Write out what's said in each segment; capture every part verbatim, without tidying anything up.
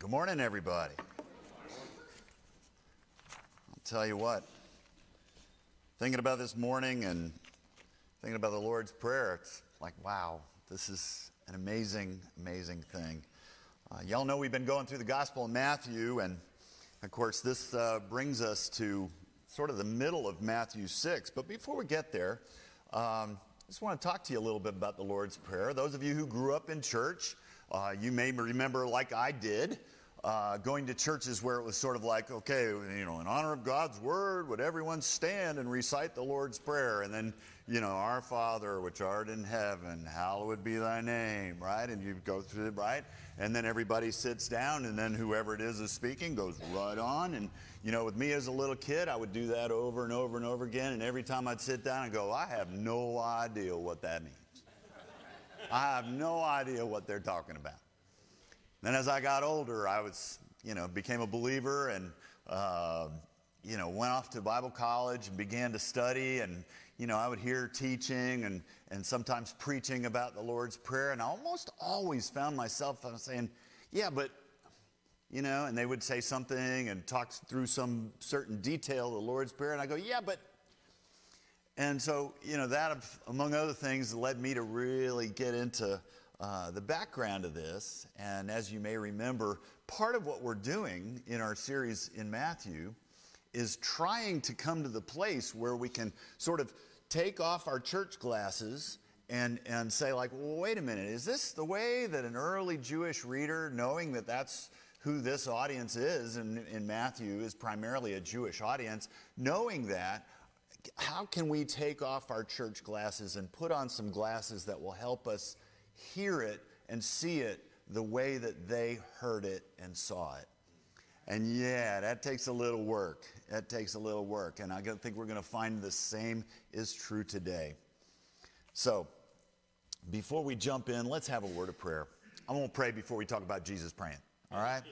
Good morning, everybody. I'll tell you what, thinking about this morning and thinking about the Lord's Prayer, it's like, wow, this is an amazing, amazing thing. Uh, y'all know we've been going through the Gospel of Matthew, and of course, this uh, brings us to sort of the middle of Matthew six. But before we get there, um, I just want to talk to you a little bit about the Lord's Prayer. Those of you who grew up in church, Uh, you may remember, like I did, uh, going to churches where it was sort of like, okay, you know, in honor of God's word, would everyone stand and recite the Lord's Prayer? And then, you know, our Father, which art in heaven, hallowed be thy name, right? And you go through it, right? And then everybody sits down, and then whoever it is is speaking goes right on. And, you know, with me as a little kid, I would do that over and over and over again. And every time I'd sit down and go, I have no idea what that means. I have no idea what they're talking about. Then as I got older, I was, you know, became a believer and, uh, you know, went off to Bible college and began to study. And, you know, I would hear teaching and, and sometimes preaching about the Lord's Prayer. And I almost always found myself saying, yeah, but, you know, and they would say something and talk through some certain detail of the Lord's Prayer. And I go, yeah, but. And so, you know, that, among other things, led me to really get into uh, the background of this. And as you may remember, part of what we're doing in our series in Matthew is trying to come to the place where we can sort of take off our church glasses and, and say, like, well, wait a minute, is this the way that an early Jewish reader, knowing that that's who this audience is in, in Matthew, is primarily a Jewish audience, knowing that, how can we take off our church glasses and put on some glasses that will help us hear it and see it the way that they heard it and saw it? And yeah, that takes a little work. That takes a little work. And I think we're going to find the same is true today. So before we jump in, let's have a word of prayer. I won't pray before we talk about Jesus praying. All right?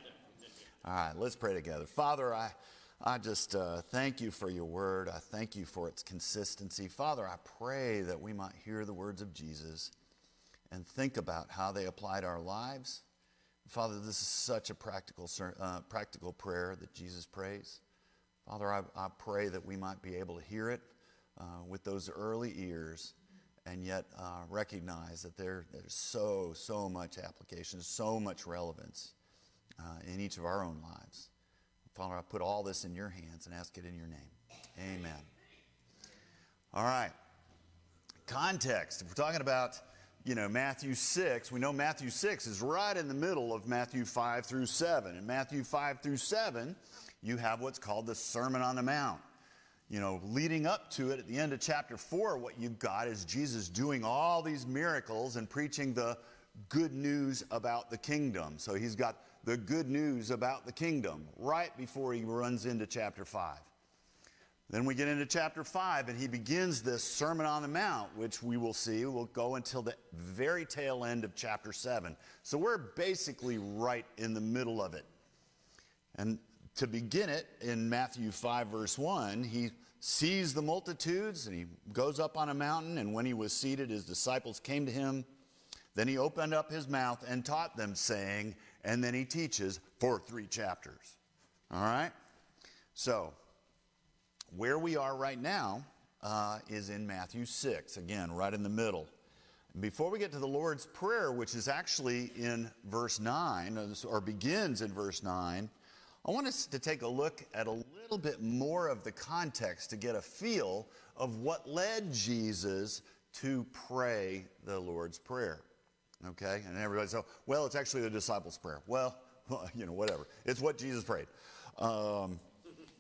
All right, let's pray together. Father, I... I just uh, thank you for your word. I thank you for its consistency. Father, I pray that we might hear the words of Jesus and think about how they apply to our lives. Father, this is such a practical uh, practical prayer that Jesus prays. Father, I, I pray that we might be able to hear it uh, with those early ears and yet uh, recognize that there, there's so, so much application, so much relevance uh, in each of our own lives. Father, I put all this in your hands and ask it in your name. Amen. All right. Context. If we're talking about, you know, Matthew six, we know Matthew six is right in the middle of Matthew five through seven. In Matthew five through seven, you have what's called the Sermon on the Mount. You know, leading up to it, at the end of chapter four, what you've got is Jesus doing all these miracles and preaching the good news about the kingdom. So he's got the good news about the kingdom right before he runs into chapter five. Then we get into chapter five, and he begins this Sermon on the Mount, which we will see will go until the very tail end of chapter seven. So we're basically right in the middle of it. And to begin it, in Matthew five, verse one, he sees the multitudes, and he goes up on a mountain, and when he was seated, his disciples came to him. Then he opened up his mouth and taught them, saying, and then he teaches for three chapters. All right? So, where we are right now uh, is in Matthew six, again, right in the middle. And before we get to the Lord's Prayer, which is actually in verse nine, or begins in verse nine, I want us to take a look at a little bit more of the context to get a feel of what led Jesus to pray the Lord's Prayer. Okay, and everybody's so, well, it's actually the disciples' prayer. Well, you know, whatever. It's what Jesus prayed. Um,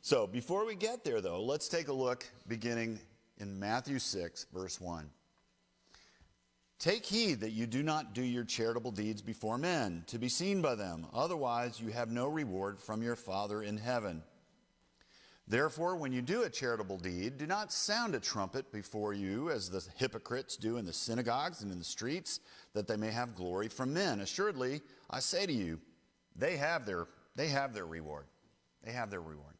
so before we get there, though, let's take a look beginning in Matthew six, verse one. Take heed that you do not do your charitable deeds before men, to be seen by them. Otherwise, you have no reward from your Father in heaven. Therefore, when you do a charitable deed, do not sound a trumpet before you, as the hypocrites do in the synagogues and in the streets, that they may have glory from men. Assuredly, I say to you, they have their, they have their reward. They have their reward.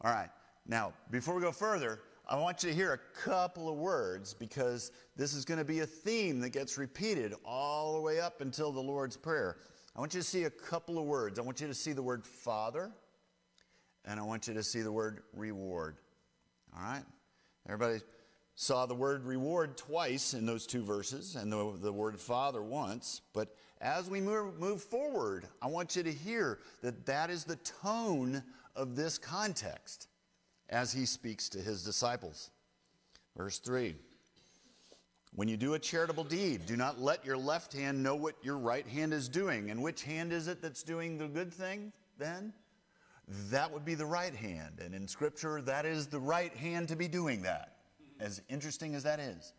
All right. Now, before we go further, I want you to hear a couple of words, because this is going to be a theme that gets repeated all the way up until the Lord's Prayer. I want you to see a couple of words. I want you to see the word Father, and I want you to see the word reward. All right? Everybody saw the word reward twice in those two verses, and the, the word Father once. But as we move, move forward, I want you to hear that that is the tone of this context as he speaks to his disciples. Verse three, when you do a charitable deed, do not let your left hand know what your right hand is doing. And which hand is it that's doing the good thing then? That would be the right hand. And in Scripture, that is the right hand to be doing that, as interesting as that is.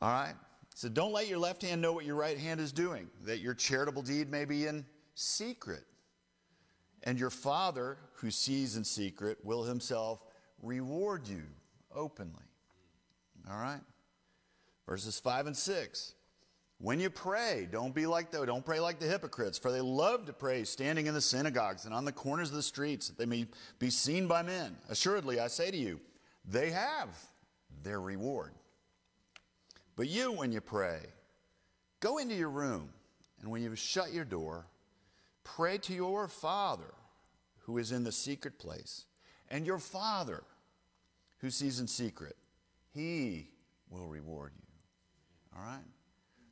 All right? So don't let your left hand know what your right hand is doing, that your charitable deed may be in secret. And your Father, who sees in secret, will himself reward you openly. All right? Verses five and six. When you pray, don't be like the, don't pray like the hypocrites, for they love to pray standing in the synagogues and on the corners of the streets, that they may be seen by men. Assuredly, I say to you, they have their reward. But you, when you pray, go into your room, and when you shut your door, pray to your Father who is in the secret place, and your Father who sees in secret, he will reward you. All right?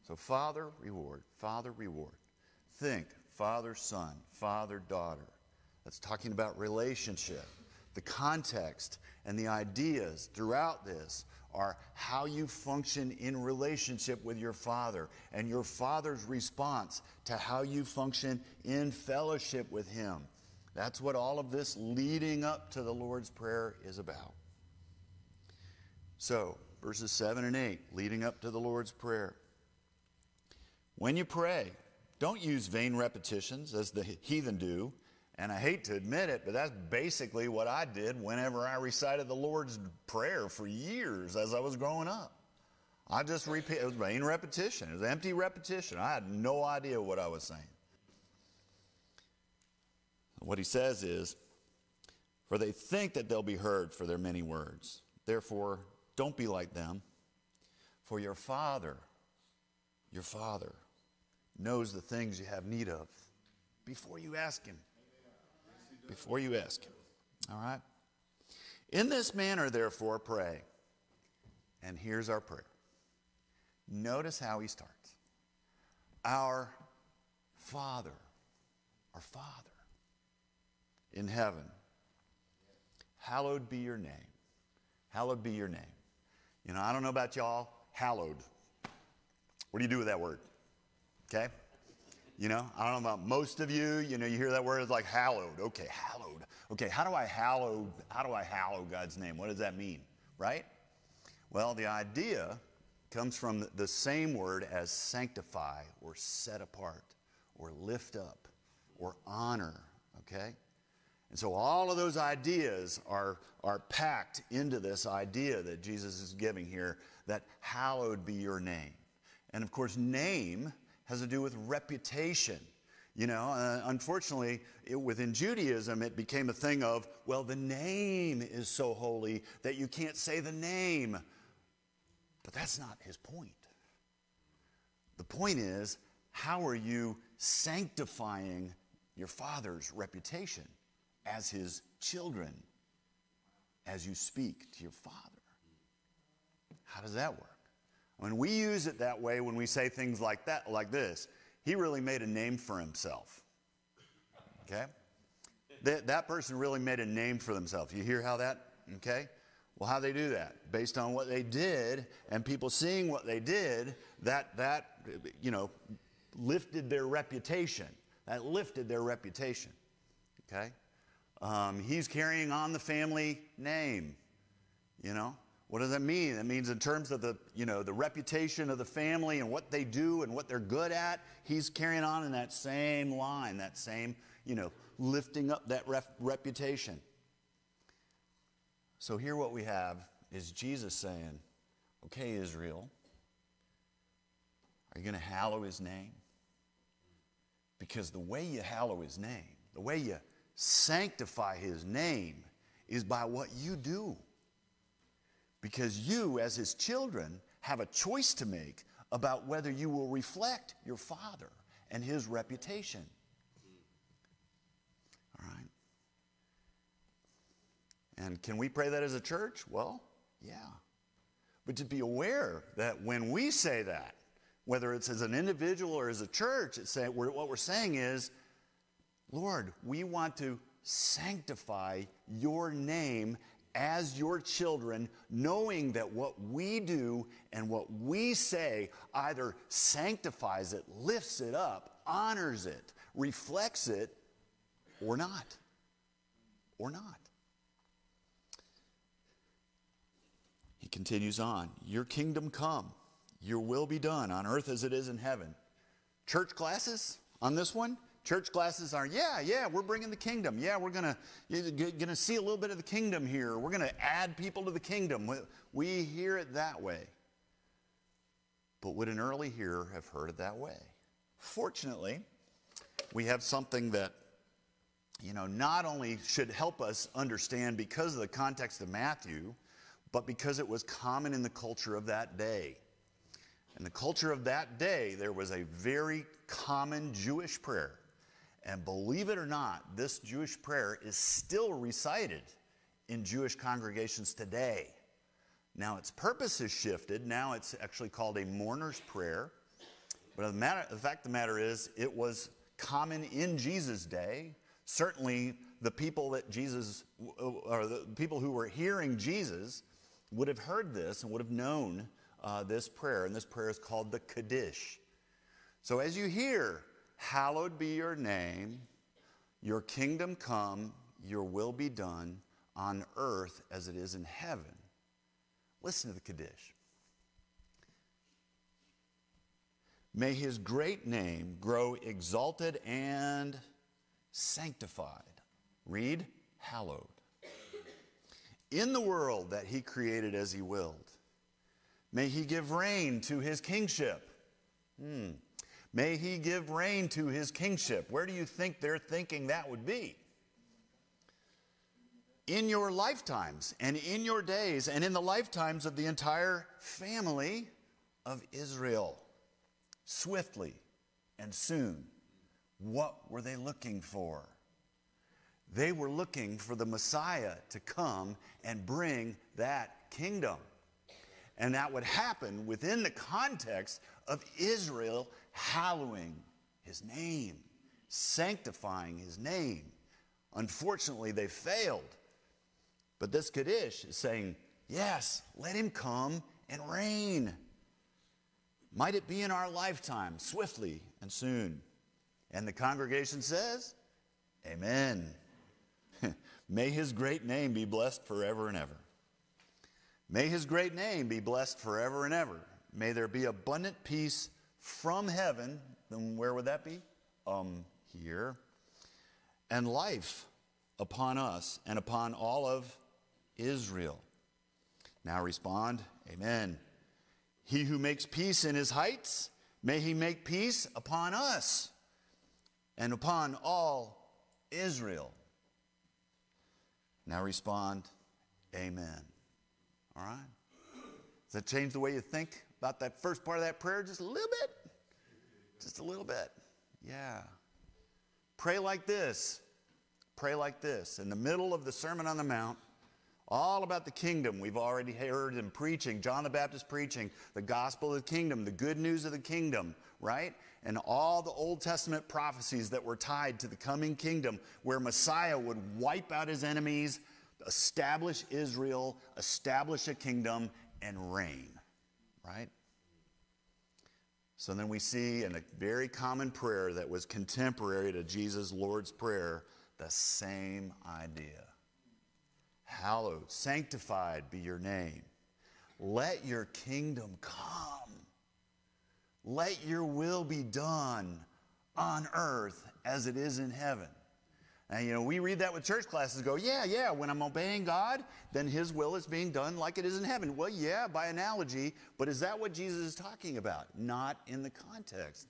So Father, reward. Father, reward. Think Father, Son, Father, Daughter. That's talking about relationship. The context and the ideas throughout this are how you function in relationship with your Father and your Father's response to how you function in fellowship with him. That's what all of this leading up to the Lord's Prayer is about. So, verses seven and eight, leading up to the Lord's Prayer. When you pray, don't use vain repetitions as the heathen do. And I hate to admit it, but that's basically what I did whenever I recited the Lord's Prayer for years as I was growing up. I just repeat, it was vain repetition. It was empty repetition. I had no idea what I was saying. What he says is, for they think that they'll be heard for their many words. Therefore, don't be like them. For your Father, your Father knows the things you have need of before you ask him. Before you ask him. All right? In this manner, therefore, pray. And here's our prayer. Notice how he starts. Our Father, our Father in heaven, hallowed be your name. Hallowed be your name. You know, I don't know about y'all, hallowed. What do you do with that word? Okay? You know, I don't know about most of you, you know, you hear that word, it's like hallowed. Okay, hallowed. Okay, how do I hallow, how do I hallow God's name? What does that mean, right? Well, the idea comes from the same word as sanctify or set apart or lift up or honor, okay? And so all of those ideas are, are packed into this idea that Jesus is giving here, that hallowed be your name. And of course, name has to do with reputation. You know, uh, unfortunately, it, within Judaism, it became a thing of, well, the name is so holy that you can't say the name. But that's not his point. The point is, how are you sanctifying your Father's reputation as his children as you speak to your Father? How does that work? When we use it that way, when we say things like that, like this, he really made a name for himself, okay? That, that person really made a name for themselves. You hear how that, okay? Well, how they do that? Based on what they did and people seeing what they did, that, that you know, lifted their reputation. That lifted their reputation, okay? Um, he's carrying on the family name, you know? What does that mean? That means in terms of the, you know, the reputation of the family and what they do and what they're good at, he's carrying on in that same line, that same, you know, lifting up that ref- reputation. So here what we have is Jesus saying, okay, Israel, are you going to hallow his name? Because the way you hallow his name, the way you sanctify his name is by what you do. Because you, as his children, have a choice to make about whether you will reflect your Father and his reputation. All right. And can we pray that as a church? Well, yeah. But to be aware that when we say that, whether it's as an individual or as a church, it's saying, we're, what we're saying is, Lord, we want to sanctify your name as your children, knowing that what we do and what we say either sanctifies it, lifts it up, honors it, reflects it, or not. Or not. He continues on, your kingdom come, your will be done on earth as it is in heaven. Church classes on this one? Church classes are, yeah, yeah, we're bringing the kingdom. Yeah, we're going to see a little bit of the kingdom here. We're going to add people to the kingdom. We, we hear it that way. But would an early hearer have heard it that way? Fortunately, we have something that, you know, not only should help us understand because of the context of Matthew, but because it was common in the culture of that day. In the culture of that day, there was a very common Jewish prayer. And believe it or not, this Jewish prayer is still recited in Jewish congregations today. Now its purpose has shifted. Now it's actually called a mourner's prayer. But the, matter, the fact of the matter is, it was common in Jesus' day. Certainly the people that Jesus, or the people who were hearing Jesus, would have heard this and would have known uh, this prayer. And this prayer is called the Kaddish. So as you hear, hallowed be your name, your kingdom come, your will be done on earth as it is in heaven. Listen to the Kaddish. May his great name grow exalted and sanctified. Read, hallowed. In the world that he created as he willed. May he give reign to his kingship. Hmm. May he give reign to his kingship. Where do you think they're thinking that would be? In your lifetimes and in your days and in the lifetimes of the entire family of Israel. Swiftly and soon. What were they looking for? They were looking for the Messiah to come and bring that kingdom. And that would happen within the context of Israel hallowing his name, sanctifying his name. Unfortunately, they failed. But this Kaddish is saying, yes, let him come and reign. Might it be in our lifetime, swiftly and soon. And the congregation says, amen. May his great name be blessed forever and ever. May his great name be blessed forever and ever. May there be abundant peace from heaven. Then where would that be? Um, here. And life upon us and upon all of Israel. Now respond, amen. He who makes peace in his heights, may he make peace upon us and upon all Israel. Now respond, amen. All right? Does that change the way you think about that first part of that prayer just a little bit? Just a little bit. Yeah. Pray like this. Pray like this. In the middle of the Sermon on the Mount, all about the kingdom, we've already heard him preaching, John the Baptist preaching, the gospel of the kingdom, the good news of the kingdom, right? And all the Old Testament prophecies that were tied to the coming kingdom where Messiah would wipe out his enemies, establish Israel, establish a kingdom, and reign, right? So then we see in a very common prayer that was contemporary to Jesus' Lord's Prayer, the same idea. Hallowed, sanctified be your name. Let your kingdom come. Let your will be done on earth as it is in heaven. And, you know, we read that with church classes, go, yeah, yeah, when I'm obeying God, then his will is being done like it is in heaven. Well, yeah, by analogy, but is that what Jesus is talking about? Not in the context.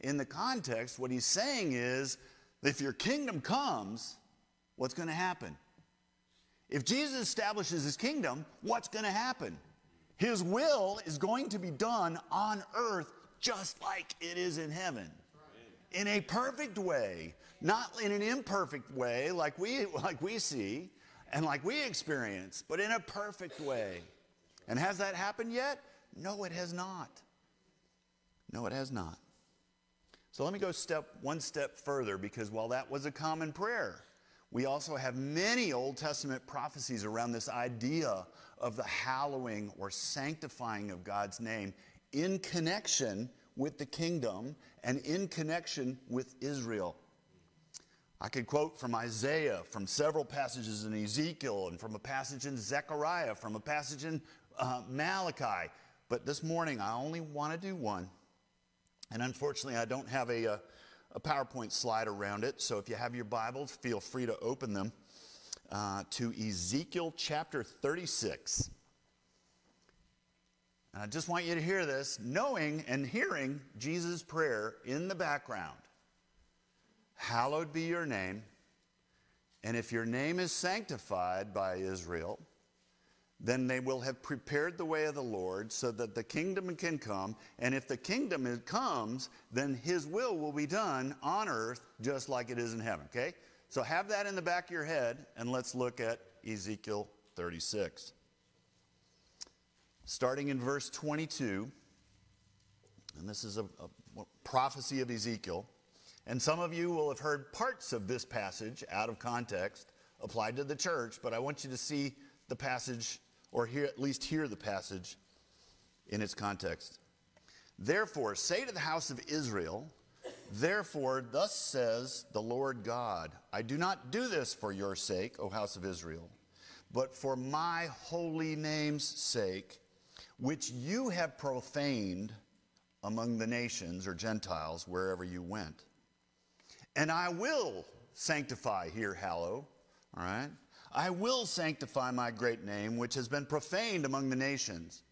In the context, what he's saying is, if your kingdom comes, what's going to happen? If Jesus establishes his kingdom, what's going to happen? His will is going to be done on earth just like it is in heaven. in a perfect way, not in an imperfect way like we, like we see and like we experience, but in a perfect way. And has that happened yet? No, it has not. No, it has not. So let me go step one step further, because while that was a common prayer, we also have many Old Testament prophecies around this idea of the hallowing or sanctifying of God's name in connection with the kingdom and in connection with Israel. I could quote from Isaiah, from several passages in Ezekiel, and from a passage in Zechariah, from a passage in uh, Malachi. But this morning, I only want to do one. And unfortunately, I don't have a, a, a PowerPoint slide around it. So if you have your Bibles, feel free to open them uh, to Ezekiel chapter thirty-six. And I just want you to hear this, knowing and hearing Jesus' prayer in the background. Hallowed be your name, and if your name is sanctified by Israel, then they will have prepared the way of the Lord so that the kingdom can come. And if the kingdom comes, then his will will be done on earth just like it is in heaven, okay? So have that in the back of your head, and let's look at Ezekiel thirty-six. Starting in verse twenty-two, and this is a, a prophecy of Ezekiel, and some of you will have heard parts of this passage out of context applied to the church, but I want you to see the passage, or hear, at least hear the passage in its context. Therefore, say to the house of Israel, therefore, thus says the Lord God, I do not do this for your sake, O house of Israel, but for my holy name's sake, which you have profaned among the nations or Gentiles wherever you went. And I will sanctify here, hallow, all right? I will sanctify my great name, which has been profaned among the nations,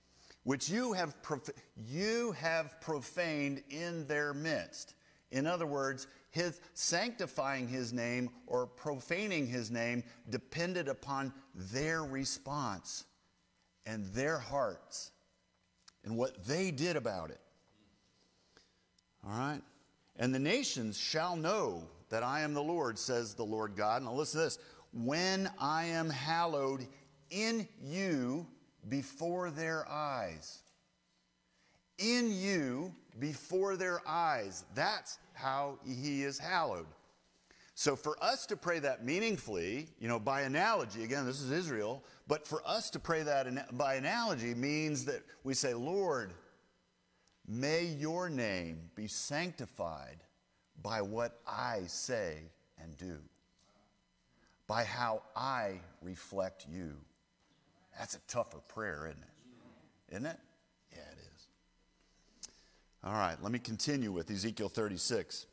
which you have, prof you have profaned in their midst. In other words, his sanctifying his name or profaning his name depended upon their response and their hearts and what they did about it. All right? And the nations shall know that I am the Lord, says the Lord God. Now listen to this. When I am hallowed in you before their eyes. In you before their eyes. That's how he is hallowed. So for us to pray that meaningfully, you know, by analogy, again, this is Israel, but for us to pray that by analogy means that we say, Lord, may your name be sanctified by what I say and do, by how I reflect you. That's a tougher prayer, isn't it? Isn't it? Yeah, it is. All right, let me continue with Ezekiel thirty-six.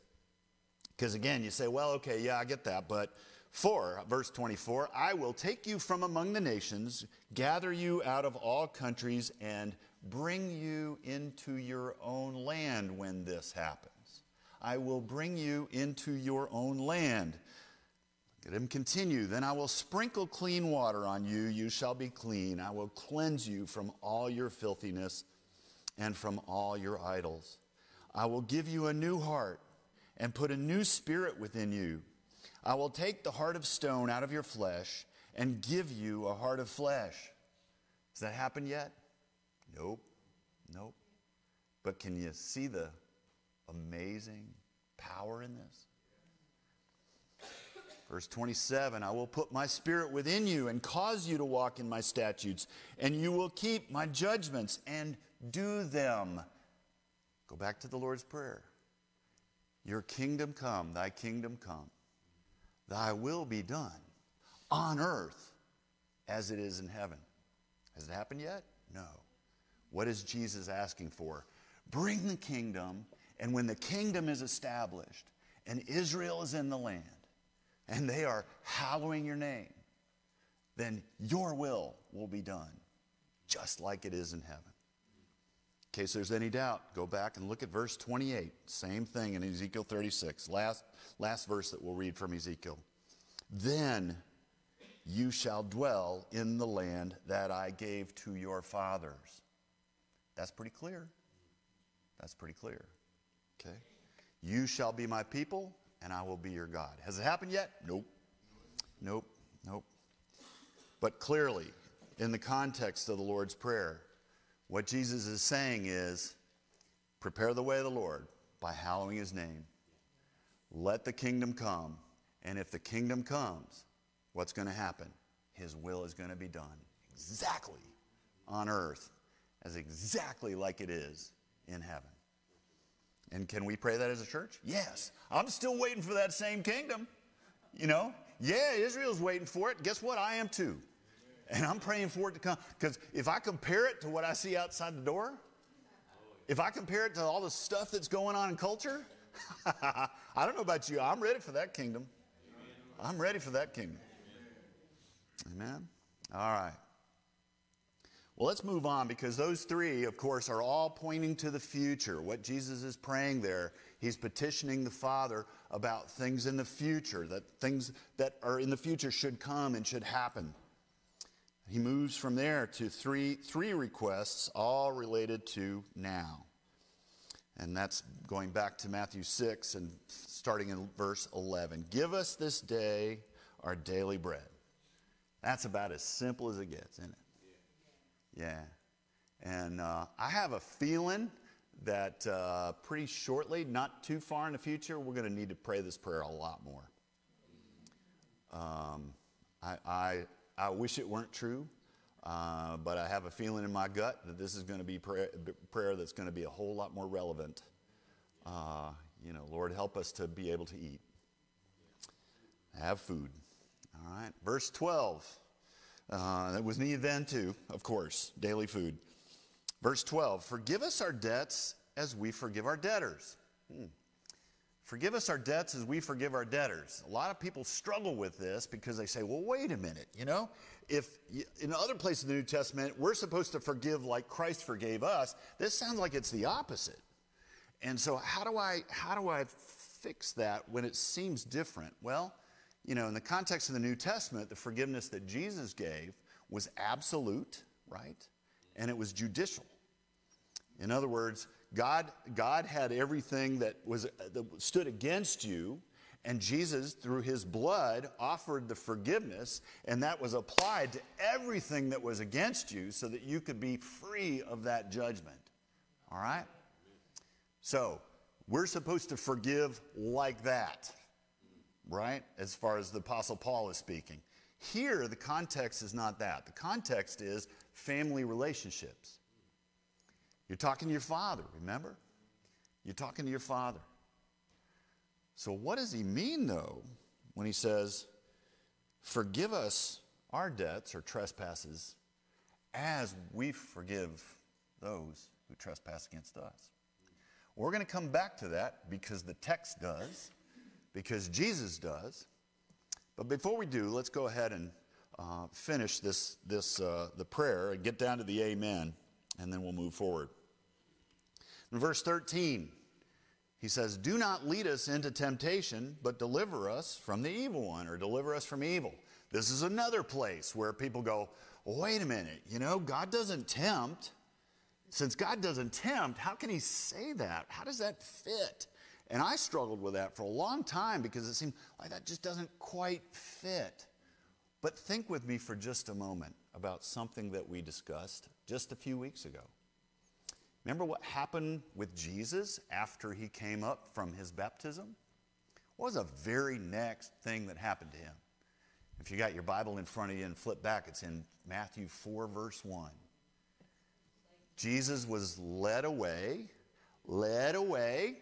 Because again, you say, well, okay, yeah, I get that. But for, verse twenty-four, I will take you from among the nations, gather you out of all countries, and bring you into your own land when this happens. I will bring you into your own land. Let him continue. Then I will sprinkle clean water on you. You shall be clean. I will cleanse you from all your filthiness and from all your idols. I will give you a new heart and put a new spirit within you. I will take the heart of stone out of your flesh and give you a heart of flesh. Has that happened yet? Nope. Nope. But can you see the amazing power in this? Verse twenty-seven, I will put my spirit within you and cause you to walk in my statutes, and you will keep my judgments and do them. Go back to the Lord's Prayer. Your kingdom come, thy kingdom come, thy will be done on earth as it is in heaven. Has it happened yet? No. What is Jesus asking for? Bring the kingdom, and when the kingdom is established and Israel is in the land and they are hallowing your name, then your will will be done just like it is in heaven. In case there's any doubt, go back and look at verse twenty-eight. Same thing in Ezekiel thirty-six. Last, last verse that we'll read from Ezekiel. Then you shall dwell in the land that I gave to your fathers. That's pretty clear. That's pretty clear. Okay? You shall be my people, and I will be your God. Has it happened yet? Nope. Nope. Nope. But clearly, in the context of the Lord's Prayer, what Jesus is saying is, prepare the way of the Lord by hallowing his name. Let the kingdom come. And if the kingdom comes, what's going to happen? His will is going to be done exactly on earth as exactly like it is in heaven. And can we pray that as a church? Yes. I'm still waiting for that same kingdom. You know, yeah, Israel's waiting for it. Guess what? I am too. And I'm praying for it to come. Because if I compare it to what I see outside the door, if I compare it to all the stuff that's going on in culture, I don't know about you. I'm ready for that kingdom. I'm ready for that kingdom. Amen. All right. Well, let's move on, because those three, of course, are all pointing to the future. What Jesus is praying there, he's petitioning the Father about things in the future, that things that are in the future should come and should happen. He moves from there to three, three requests, all related to now. And that's going back to Matthew six and starting in verse eleven. Give us this day our daily bread. That's about as simple as it gets, isn't it? Yeah. And uh, I have a feeling that uh, pretty shortly, not too far in the future, we're going to need to pray this prayer a lot more. Um, I, I, I wish it weren't true. Uh, but I have a feeling in my gut that this is going to be prayer, prayer that's going to be a whole lot more relevant. Uh, you know, Lord, help us to be able to eat. Have food. All right. Verse twelve. Uh, that was needed then too, of course, daily food. Verse twelve. Forgive us our debts as we forgive our debtors. Hmm. Forgive us our debts as we forgive our debtors. A lot of people struggle with this because they say, well, wait a minute, you know, if you, in other places in the New Testament, we're supposed to forgive like Christ forgave us. This sounds like it's the opposite. And so how do I, how do I fix that when it seems different? Well, you know, in the context of the New Testament, the forgiveness that Jesus gave was absolute, right? And it was judicial. In other words, God, God had everything that was that stood against you, and Jesus, through his blood, offered the forgiveness, and that was applied to everything that was against you so that you could be free of that judgment. All right? So we're supposed to forgive like that, right? As far as the Apostle Paul is speaking. Here, the context is not that. The context is family relationships. You're talking to your father, remember? You're talking to your father. So what does he mean, though, when he says, forgive us our debts or trespasses as we forgive those who trespass against us? We're going to come back to that because the text does, because Jesus does. But before we do, let's go ahead and uh, finish this, this uh, the prayer and get down to the amen, and then we'll move forward. In verse thirteen, he says, do not lead us into temptation, but deliver us from the evil one, or deliver us from evil. This is another place where people go, well, wait a minute, you know, God doesn't tempt. Since God doesn't tempt, how can he say that? How does that fit? And I struggled with that for a long time because it seemed like that just doesn't quite fit. But think with me for just a moment about something that we discussed just a few weeks ago. Remember what happened with Jesus after he came up from his baptism? What was the very next thing that happened to him? If you got your Bible in front of you and flip back, it's in Matthew four, verse one. Jesus was led away, led away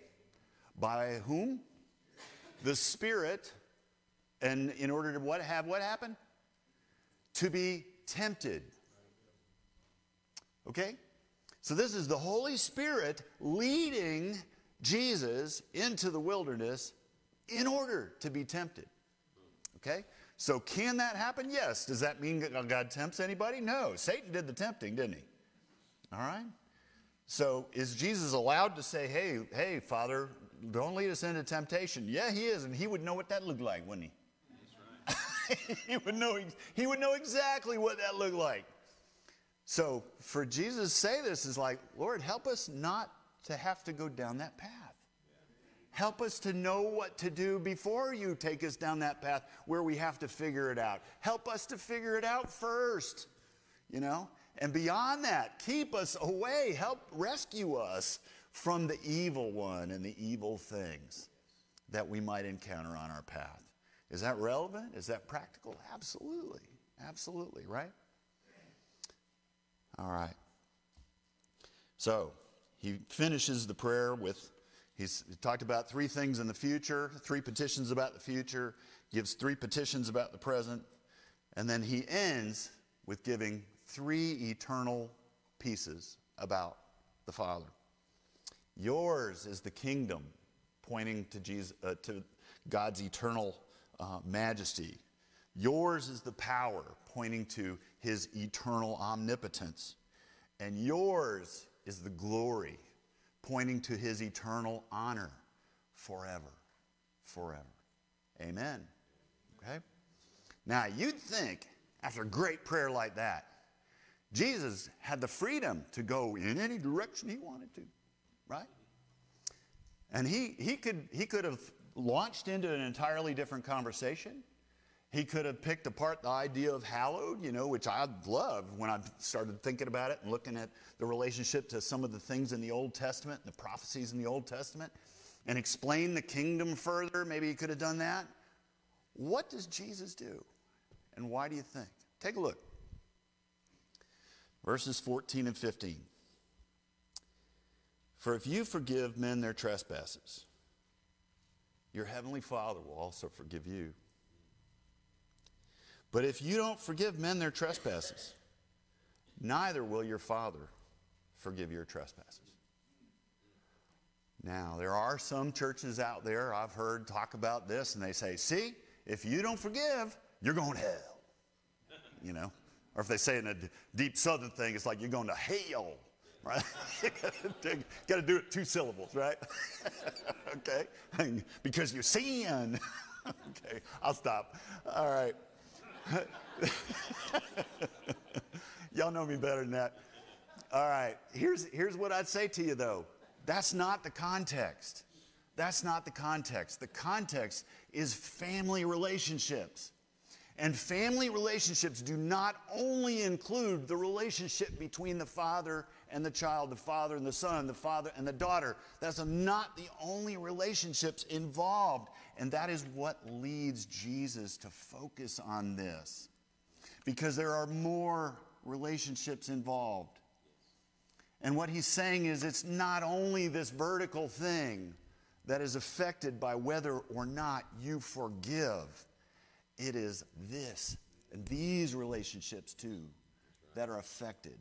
by whom? The Spirit. And in order to what have what happen? To be tempted. Okay? So this is the Holy Spirit leading Jesus into the wilderness in order to be tempted. Okay? So can that happen? Yes. Does that mean God tempts anybody? No. Satan did the tempting, didn't he? All right? So is Jesus allowed to say, hey, hey, Father, don't lead us into temptation? Yeah, he is. And he would know what that looked like, wouldn't he? That's right. he, would know, he would know exactly what that looked like. So for Jesus to say this is like, Lord, help us not to have to go down that path. Help us to know what to do before you take us down that path where we have to figure it out. Help us to figure it out first, you know? And beyond that, keep us away. Help rescue us from the evil one and the evil things that we might encounter on our path. Is that relevant? Is that practical? Absolutely. Absolutely, right? All right. So he finishes the prayer with, he's talked about three things in the future, three petitions about the future, gives three petitions about the present, and then he ends with giving three eternal pieces about the Father. Yours is the kingdom, pointing to Jesus, uh, to God's eternal uh, majesty. Yours is the power, pointing to his eternal omnipotence. And yours is the glory, pointing to his eternal honor forever, forever. Amen. Okay? Now, you'd think, after a great prayer like that, Jesus had the freedom to go in any direction he wanted to, right? And he, he, could, he could have launched into an entirely different conversation. He could have picked apart the idea of hallowed, you know, which I love when I started thinking about it and looking at the relationship to some of the things in the Old Testament, and the prophecies in the Old Testament, and explain the kingdom further. Maybe he could have done that. What does Jesus do? And why do you think? Take a look. Verses fourteen and fifteen. For if you forgive men their trespasses, your heavenly Father will also forgive you. But if you don't forgive men their trespasses, neither will your Father forgive your trespasses. Now, there are some churches out there, I've heard talk about this, and they say, see, if you don't forgive, you're going to hell. You know? Or if they say in a deep southern thing, it's like you're going to hell. Right? You got to do it two syllables, right? Okay? Because you sin. Okay, I'll stop. All right. Y'all know me better than that. All right, here's, here's what I'd say to you, though. That's not the context. That's not the context. The context is family relationships. And family relationships do not only include the relationship between the father and the child, the father and the son, the father and the daughter. That's not the only relationships involved. And that is what leads Jesus to focus on this. Because there are more relationships involved. And what he's saying is it's not only this vertical thing that is affected by whether or not you forgive. It is this and these relationships, too, that are affected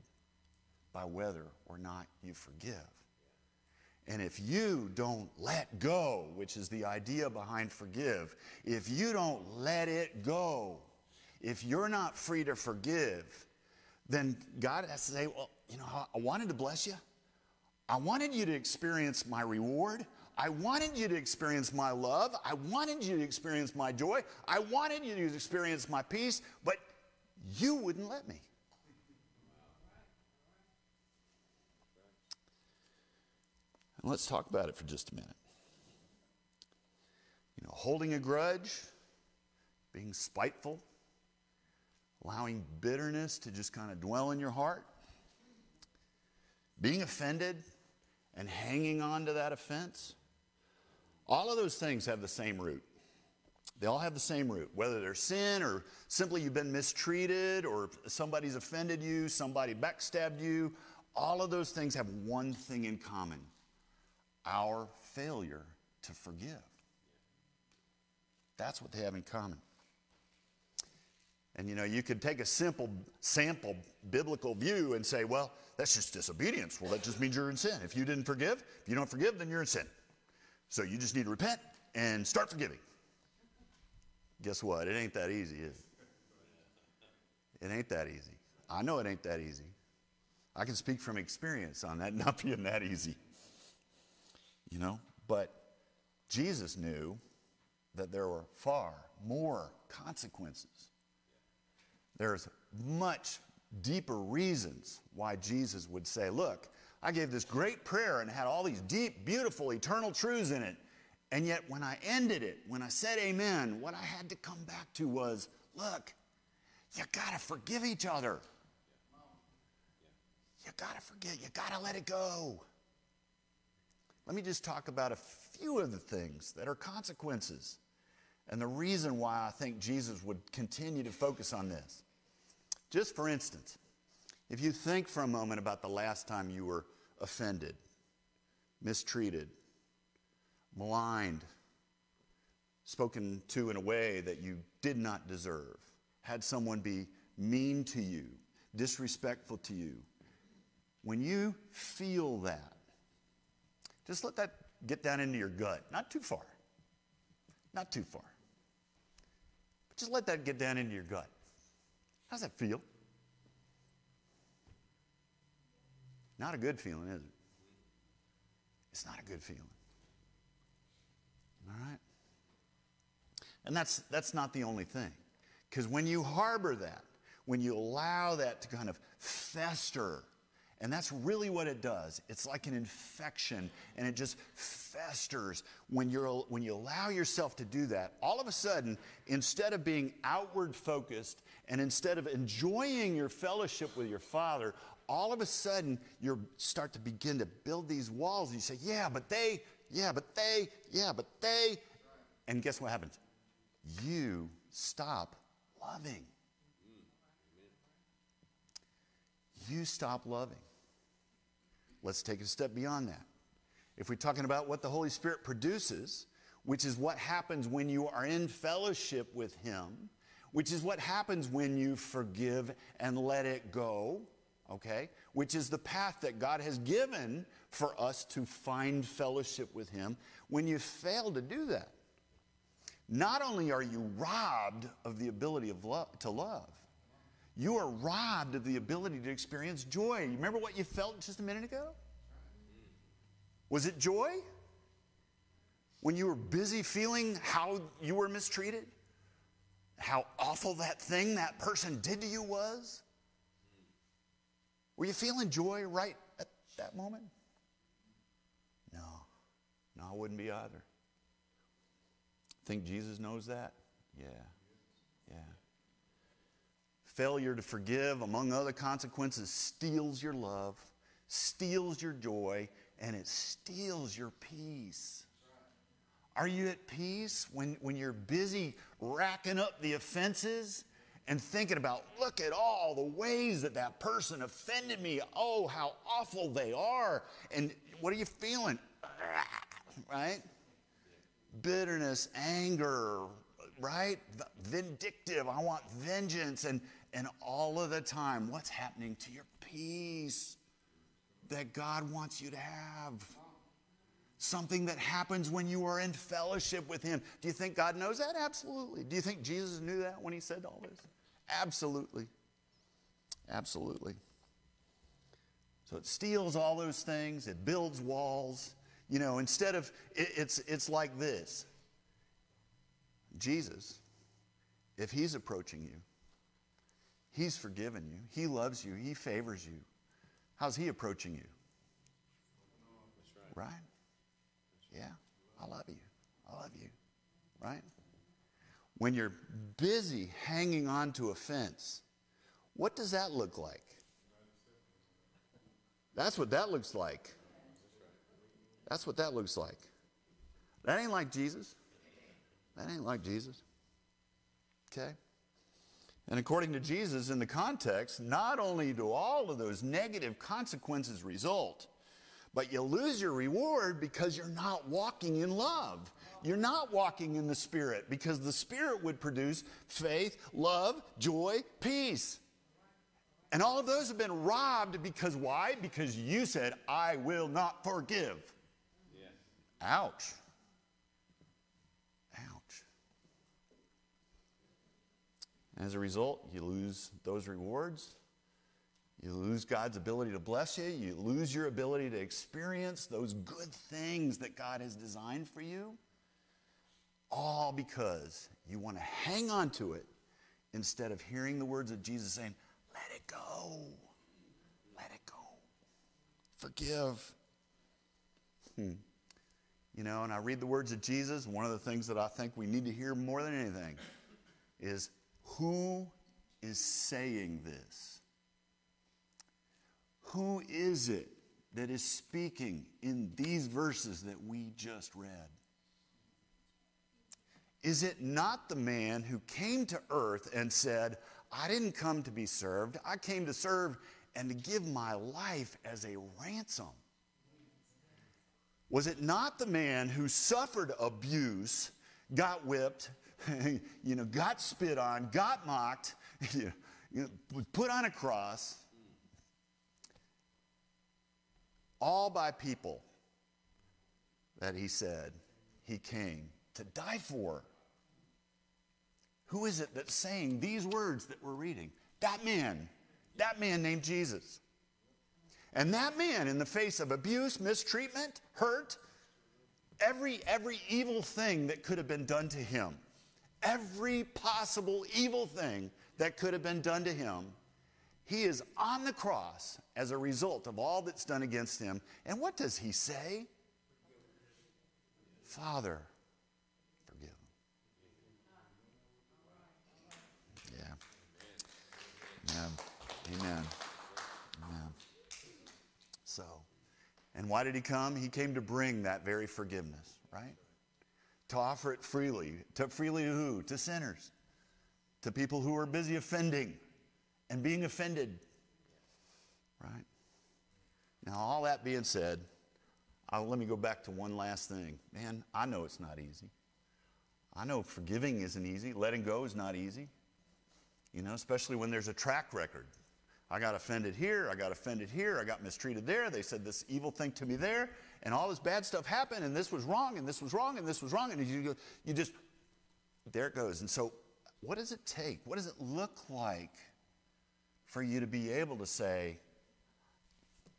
by whether or not you forgive. And if you don't let go, which is the idea behind forgive, if you don't let it go, if you're not free to forgive, then God has to say, well, you know, I wanted to bless you. I wanted you to experience my reward. I wanted you to experience my love. I wanted you to experience my joy. I wanted you to experience my peace, but you wouldn't let me. And let's talk about it for just a minute. You know, holding a grudge, being spiteful, allowing bitterness to just kind of dwell in your heart, being offended and hanging on to that offense. All of those things have the same root. They all have the same root, whether they're sin or simply you've been mistreated or somebody's offended you, somebody backstabbed you. All of those things have one thing in common, our failure to forgive. That's what they have in common. And, you know, you could take a simple sample biblical view and say, well, that's just disobedience. Well, that just means you're in sin. If you didn't forgive, if you don't forgive, then you're in sin. So you just need to repent and start forgiving. Guess what? It ain't that easy, is it? It ain't that easy. I know it ain't that easy. I can speak from experience on that not being that easy. You know? But Jesus knew that there were far more consequences. There's much deeper reasons why Jesus would say, look, I gave this great prayer and had all these deep, beautiful, eternal truths in it, And yet when I ended it, when I said amen, what I had to come back to was, look, you got to forgive each other. You got to forget. You got to let it go. Let me just talk about a few of the things that are consequences and the reason why I think Jesus would continue to focus on this. Just for instance, if you think for a moment about the last time you were offended, mistreated, maligned, spoken to in a way that you did not deserve, had someone be mean to you, disrespectful to you, when you feel that, just let that get down into your gut. Not too far. Not too far. But just let that get down into your gut. How's that feel? Not a good feeling, is it? It's not a good feeling. All right? And that's, that's not the only thing. Because when you harbor that, when you allow that to kind of fester, and that's really what it does. It's like an infection, and it just festers. When you're, when you allow yourself to do that, all of a sudden, instead of being outward focused and instead of enjoying your fellowship with your Father, all of a sudden, you start to begin to build these walls. You say, yeah, but they, yeah, but they, yeah, but they. And guess what happens? You stop loving. You stop loving. Let's take it a step beyond that. If we're talking about what the Holy Spirit produces, which is what happens when you are in fellowship with Him, which is what happens when you forgive and let it go, okay? Which is the path that God has given for us to find fellowship with Him. When you fail to do that, not only are you robbed of the ability of love, to love, you are robbed of the ability to experience joy. You remember what you felt just a minute ago? Was it joy? When you were busy feeling how you were mistreated? How awful that thing that person did to you was? Were you feeling joy right at that moment? No. No, I wouldn't be either. Think Jesus knows that? Yeah. Yeah. Failure to forgive, among other consequences, steals your love, steals your joy, and it steals your peace. Are you at peace when, when you're busy racking up the offenses and thinking about, look at all the ways that that person offended me. Oh, how awful they are. And what are you feeling? Right? Bitterness, anger, right? Vindictive. I want vengeance. And And all of the time, what's happening to your peace that God wants you to have? Something that happens when you are in fellowship with Him. Do you think God knows that? Absolutely. Do you think Jesus knew that when He said all this? Absolutely. Absolutely. So it steals all those things. It builds walls. You know, instead of, it, it's, it's like this. Jesus, if He's approaching you, He's forgiven you. He loves you. He favors you. How's He approaching you? That's right. Right? Yeah. I love you. I love you. Right? When you're busy hanging on to offense, what does that look like? That's what that looks like. That's what that looks like. That ain't like Jesus. That ain't like Jesus. Okay? And according to Jesus, in the context, not only do all of those negative consequences result, but you lose your reward because you're not walking in love. You're not walking in the Spirit, because the Spirit would produce faith, love, joy, peace. And all of those have been robbed because why? Because you said, I will not forgive. Yes. Ouch. As a result, you lose those rewards. You lose God's ability to bless you. You lose your ability to experience those good things that God has designed for you. All because you want to hang on to it instead of hearing the words of Jesus saying, let it go. Let it go. Forgive. Hmm. You know, and I read the words of Jesus. One of the things that I think we need to hear more than anything is, who is saying this? Who is it that is speaking in these verses that we just read? Is it not the man who came to earth and said, I didn't come to be served, I came to serve and to give my life as a ransom? Was it not the man who suffered abuse, got whipped, you know, got spit on, got mocked, you know, put on a cross, all by people that he said he came to die for? Who is it that's saying these words that we're reading? That man, that man named Jesus. And that man, in the face of abuse, mistreatment, hurt, every, every evil thing that could have been done to him, every possible evil thing that could have been done to him, he is on the cross as a result of all that's done against him. And what does he say? Father, forgive him. Yeah. Amen. Amen. Amen. So, and why did he come? He came to bring that very forgiveness, right? To offer it freely. To freely to who? To sinners. To people who are busy offending and being offended, right? Now, all that being said, I'll, let me go back to one last thing. Man, I know it's not easy. I know forgiving isn't easy. Letting go is not easy. You know, especially when there's a track record. I got offended here, I got offended here, I got mistreated there, they said this evil thing to me there, and all this bad stuff happened, and this was wrong, and this was wrong, and this was wrong, and you, you just, there it goes. And so, what does it take? What does it look like for you to be able to say,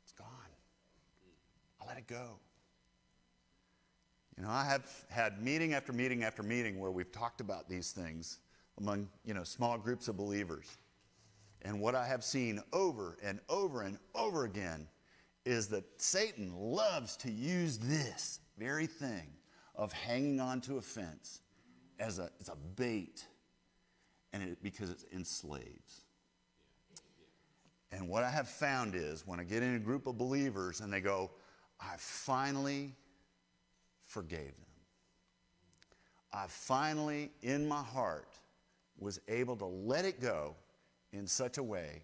it's gone, I let it go? You know, I have had meeting after meeting after meeting where we've talked about these things among, you know, small groups of believers. And what I have seen over and over and over again is that Satan loves to use this very thing of hanging on to offense as a, as a bait, and it, because it enslaves. And what I have found is when I get in a group of believers and they go, I finally forgave them. I finally, in my heart, was able to let it go in such a way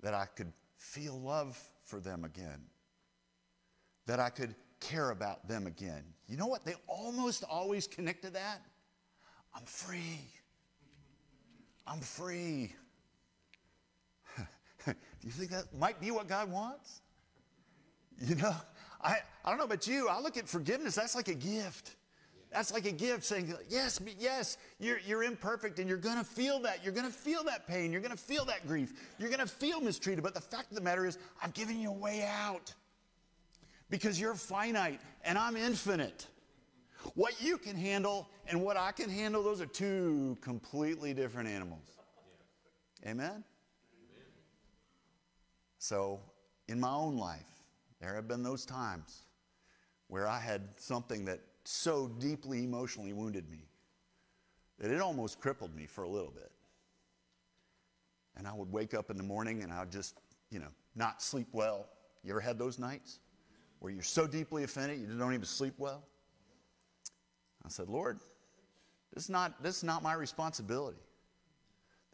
that I could feel love for them again, that I could care about them again. You know what? They almost always connect to that. I'm free. I'm free. Do you think that might be what God wants? You know, I, I don't know about you. I look at forgiveness. That's like a gift. That's like a gift saying, yes, yes, you're, you're imperfect and you're going to feel that. You're going to feel that pain. You're going to feel that grief. You're going to feel mistreated. But the fact of the matter is, I've given you a way out because you're finite and I'm infinite. What you can handle and what I can handle, those are two completely different animals. Yeah. Amen? Amen? So in my own life, there have been those times where I had something that so deeply emotionally wounded me that it almost crippled me for a little bit. And I would wake up in the morning and I would just, you know, not sleep well. You ever had those nights where you're so deeply offended you don't even sleep well? I said, Lord, this is not, this is not my responsibility.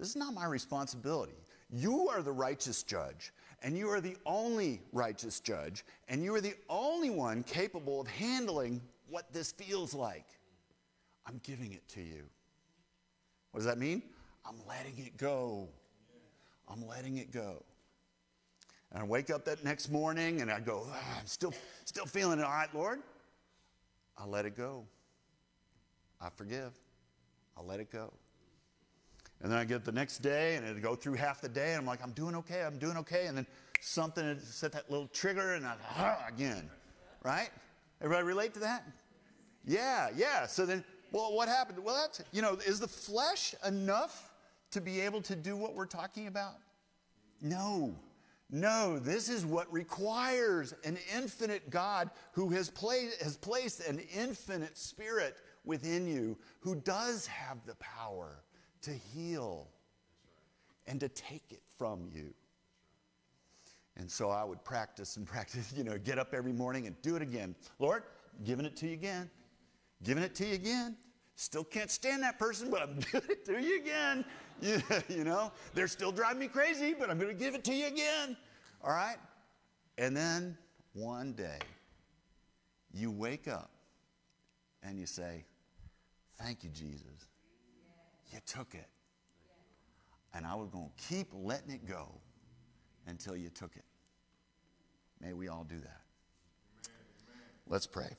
This is not my responsibility. You are the righteous judge, and you are the only righteous judge, and you are the only one capable of handling what this feels like. I'm giving it to you. What does that mean? I'm letting it go. I'm letting it go. And I wake up that next morning and I go, ah, I'm still, still feeling it. All right, Lord, I let it go. I forgive. I let it go. And then I get the next day and it'll go through half the day and I'm like, I'm doing okay, I'm doing okay. And then something set that little trigger and I, ah, again, right? Everybody relate to that? Yeah, yeah. So then, well, what happened? Well, that's, you know, is the flesh enough to be able to do what we're talking about? No. No, this is what requires an infinite God who has, pla- has placed an infinite spirit within you, who does have the power to heal and to take it from you. And so I would practice and practice, you know, get up every morning and do it again. Lord, giving it to you again, giving it to you again. Still can't stand that person, but I'm giving it to you again. You, you know, they're still driving me crazy, but I'm going to give it to you again. All right? And then one day you wake up and you say, thank you, Jesus. You took it. And I was going to keep letting it go until you took it. May we all do that. Amen. Let's pray.